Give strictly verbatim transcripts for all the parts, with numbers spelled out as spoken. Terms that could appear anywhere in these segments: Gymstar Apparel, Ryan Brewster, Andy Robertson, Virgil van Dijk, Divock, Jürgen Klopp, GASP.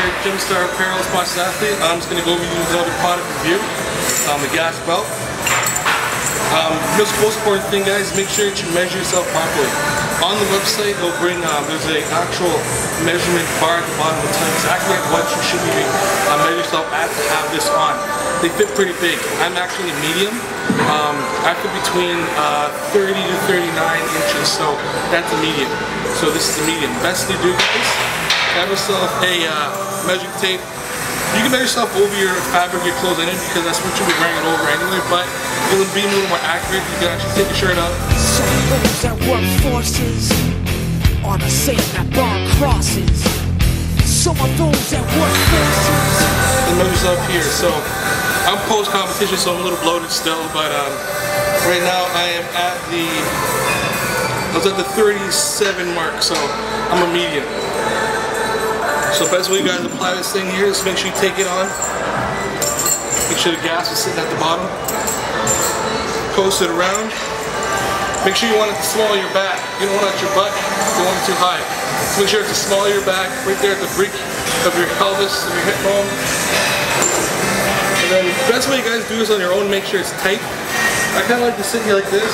here at Gymstar Apparel, Sponsored Athlete. I'm just going to go over you another product review, um, the GASP belt. Um, the most important thing, guys, make sure that you measure yourself properly. On the website, they'll bring, um, there's an actual measurement bar at the bottom of the time, exactly what you should be uh, measuring yourself at to have this on. They fit pretty big. I'm actually a medium. Um, I fit between uh, thirty to thirty-nine inches, so that's a medium. So this is a medium. Best to do, guys, have yourself a uh, measuring tape. You can measure yourself over your fabric, your clothes in it, because that's what you'll be wearing it over anyway, but it will be a little more accurate. You can actually take your shirt up. Some of those that work forces are the same that bar crosses. Some of those that work forces. And measure yourself here. So I'm post competition, so I'm a little bloated still, but um, right now I am at the, I was at the thirty-seven mark, so I'm a medium. So best way you guys apply this thing here is make sure you take it on. Make sure the gas is sitting at the bottom. Coast it around. Make sure you want it to small your back. You don't want it at your butt. You don't want it too high. So make sure it's to small your back, right there at the break of your pelvis, of your hip bone. And then the best way you guys do this on your own, make sure it's tight. I kind of like to sit here like this.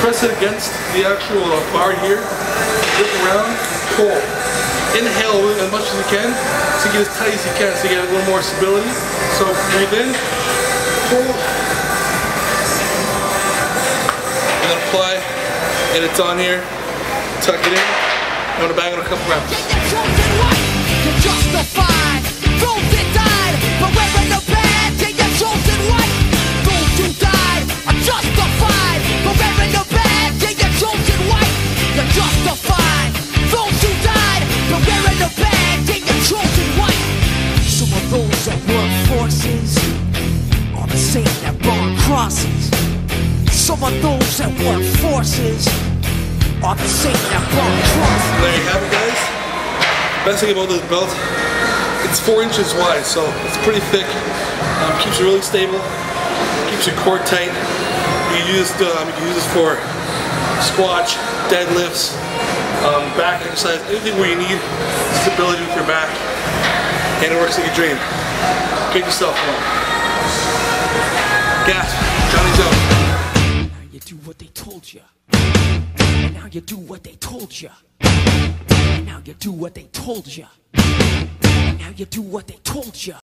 Press it against the actual bar here. Look around. Pull. Inhale as much as you can, so you get as tight as you can, so you get a little more stability. So breathe in, pull, and then apply, and it's on here. Tuck it in, I'm gonna bang on a couple reps. Are the same that burn crosses. Some of those that work forces are the same that burn crosses. There you have it, guys. Best thing about this belt, it's four inches wide, so it's pretty thick. Um, keeps you really stable. Keeps your core tight. You can use, um, you can use this for squats, deadlifts, um, back exercise, anything where you need stability with your back, and it works like a dream. Pick yourself up. Gasp. Johnny's out. Now you do what they told you. And now you do what they told you. And now you do what they told you. And now you do what they told you.